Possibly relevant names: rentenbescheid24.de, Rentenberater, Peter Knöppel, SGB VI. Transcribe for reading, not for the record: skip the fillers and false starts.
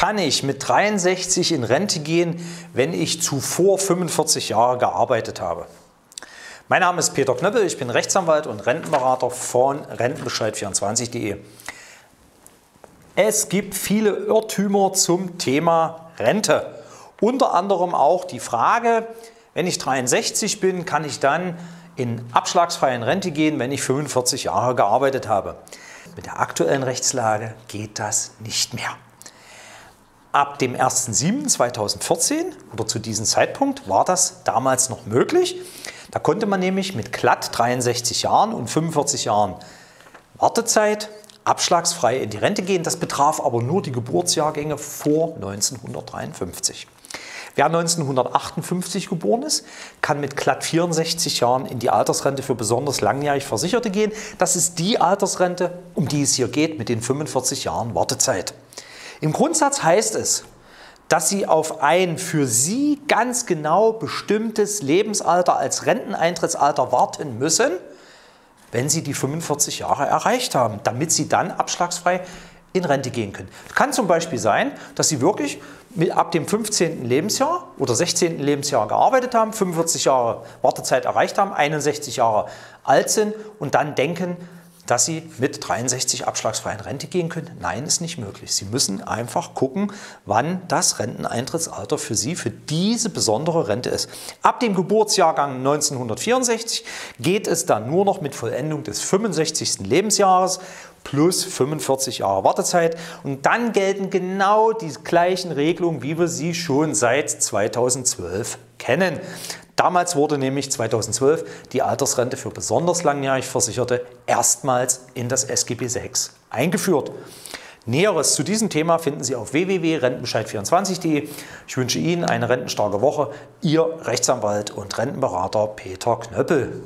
Kann ich mit 63 in Rente gehen, wenn ich zuvor 45 Jahre gearbeitet habe? Mein Name ist Peter Knöppel, ich bin Rechtsanwalt und Rentenberater von rentenbescheid24.de. Es gibt viele Irrtümer zum Thema Rente. Unter anderem auch die Frage, wenn ich 63 bin, kann ich dann in abschlagsfreien Rente gehen, wenn ich 45 Jahre gearbeitet habe. Mit der aktuellen Rechtslage geht das nicht mehr. Ab dem 1.7.2014 oder zu diesem Zeitpunkt war das damals noch möglich. Da konnte man nämlich mit glatt 63 Jahren und 45 Jahren Wartezeit abschlagsfrei in die Rente gehen. Das betraf aber nur die Geburtsjahrgänge vor 1953. Wer 1958 geboren ist, kann mit glatt 64 Jahren in die Altersrente für besonders langjährig Versicherte gehen. Das ist die Altersrente, um die es hier geht, mit den 45 Jahren Wartezeit. Im Grundsatz heißt es, dass Sie auf ein für Sie ganz genau bestimmtes Lebensalter als Renteneintrittsalter warten müssen, wenn Sie die 45 Jahre erreicht haben, damit Sie dann abschlagsfrei in Rente gehen können. Es kann zum Beispiel sein, dass Sie wirklich ab dem 15. Lebensjahr oder 16. Lebensjahr gearbeitet haben, 45 Jahre Wartezeit erreicht haben, 61 Jahre alt sind und dann denken, dass Sie mit 63 abschlagsfrei in Rente gehen können. Nein, ist nicht möglich. Sie müssen einfach gucken, wann das Renteneintrittsalter für Sie, für diese besondere Rente ist. Ab dem Geburtsjahrgang 1964 geht es dann nur noch mit Vollendung des 65. Lebensjahres plus 45 Jahre Wartezeit. Und dann gelten genau die gleichen Regelungen, wie wir sie schon seit 2012 kennen. Damals wurde nämlich 2012 die Altersrente für besonders langjährig Versicherte erstmals in das SGB VI eingeführt. Näheres zu diesem Thema finden Sie auf www.rentenbescheid24.de. Ich wünsche Ihnen eine rentenstarke Woche. Ihr Rechtsanwalt und Rentenberater Peter Knöppel.